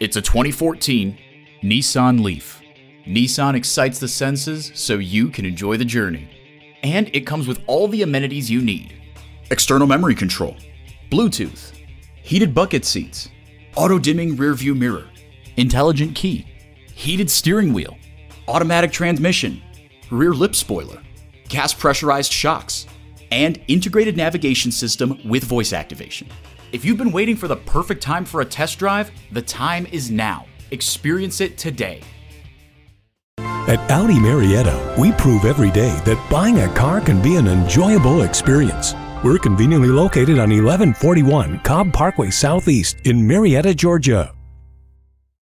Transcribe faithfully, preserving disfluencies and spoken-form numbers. It's a twenty fourteen Nissan Leaf. Nissan excites the senses so you can enjoy the journey. And it comes with all the amenities you need. External memory control, Bluetooth, heated bucket seats, auto-dimming rearview mirror, intelligent key, heated steering wheel, automatic transmission, rear lip spoiler, gas pressurized shocks, and integrated navigation system with voice activation. If you've been waiting for the perfect time for a test drive, the time is now. Experience it today. At Audi Marietta, we prove every day that buying a car can be an enjoyable experience. We're conveniently located on eleven forty-one Cobb Parkway Southeast in Marietta, Georgia.